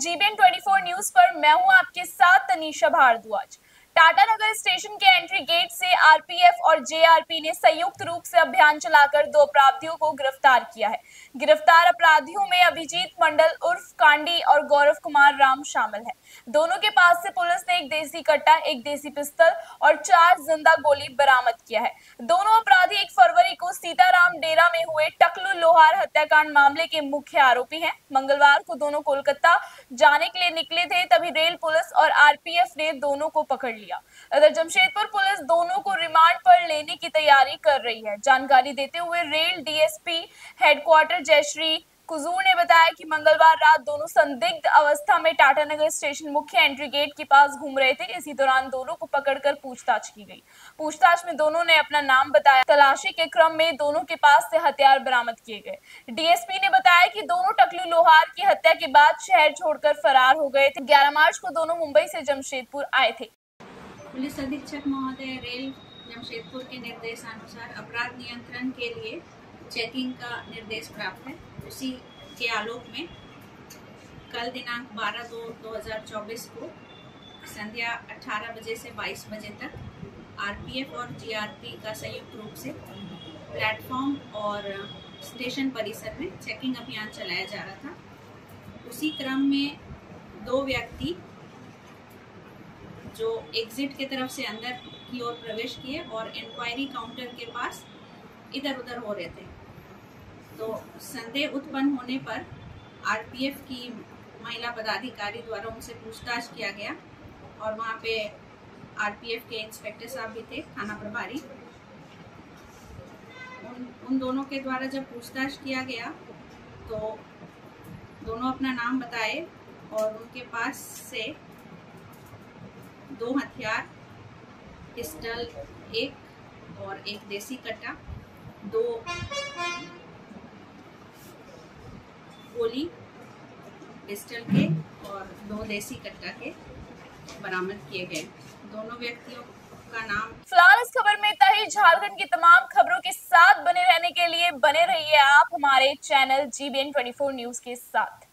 जीबीएन 24 news पर मैं हूं आपके साथ तनीशा भारद्वाज। टाटानगर स्टेशन के एंट्री गेट से आरपीएफ और जेआरपी ने संयुक्त रूप से अभियान चलाकर दो अपराधियों को गिरफ्तार किया है। गिरफ्तार अपराधियों में अभिजीत मंडल उर्फ कांडी और गौरव कुमार राम शामिल है। दोनों के पास से पुलिस ने एक देसी कट्टा, एक देसी पिस्तल और 4 जिंदा गोली बरामद किया है। दोनों अपराधी 1 फरवरी को सीताराम डेरा में हुए टकलू लोहार हत्याकांड मामले के मुख्य आरोपी हैं। मंगलवार को दोनों कोलकाता जाने के लिए निकले थे, तभी रेल पुलिस और आरपीएफ ने दोनों को पकड़ लिया। उधर जमशेदपुर पुलिस दोनों को रिमांड पर लेने की तैयारी कर रही है। जानकारी देते हुए रेल डीएसपी हेडक्वार्टर जयश्री ने बताया कि मंगलवार रात दोनों संदिग्ध अवस्था में टाटानगर स्टेशन मुख्य एंट्री गेट के पास घूम रहे थे। इसी दौरान दोनों को पकड़कर पूछताछ की गई। पूछताछ में दोनों ने अपना नाम बताया। तलाशी के क्रम में दोनों के पास से हथियार बरामद किए गए। डीएसपी ने बताया कि दोनों टकलू लोहार की हत्या के बाद शहर छोड़कर फरार हो गए थे। 11 मार्च को दोनों मुंबई से जमशेदपुर आए थे। पुलिस अधीक्षक महोदय रेल जमशेदपुर के निर्देशानुसार अपराध नियंत्रण के लिए चेकिंग का निर्देश प्राप्त है। उसी के आलोक में कल दिनांक 12/2/2024 को संध्या 18 बजे से 22 बजे तक आरपीएफ और जीआरपी का संयुक्त रूप से प्लेटफॉर्म और स्टेशन परिसर में चेकिंग अभियान चलाया जा रहा था। उसी क्रम में 2 व्यक्ति जो एग्जिट की तरफ से अंदर की ओर प्रवेश किए और इंक्वायरी काउंटर के पास इधर उधर हो रहे थे, तो संदेह उत्पन्न होने पर आरपीएफ की महिला पदाधिकारी द्वारा उनसे पूछताछ किया गया और वहाँ पे आरपीएफ के इंस्पेक्टर साहब भी थे, थाना प्रभारी। उन दोनों के द्वारा जब पूछताछ किया गया तो दोनों अपना नाम बताए और उनके पास से 2 हथियार, पिस्टल 1 और 1 देसी कट्टा, 2 गोली पिस्टल के और 2 देसी कट्टा के बरामद किए गए। दोनों व्यक्तियों का नाम। फिलहाल इस खबर में इतना ही। झारखंड की तमाम खबरों के साथ बने रहने के लिए बने रहिए आप हमारे चैनल जीबीएन 24 न्यूज के साथ।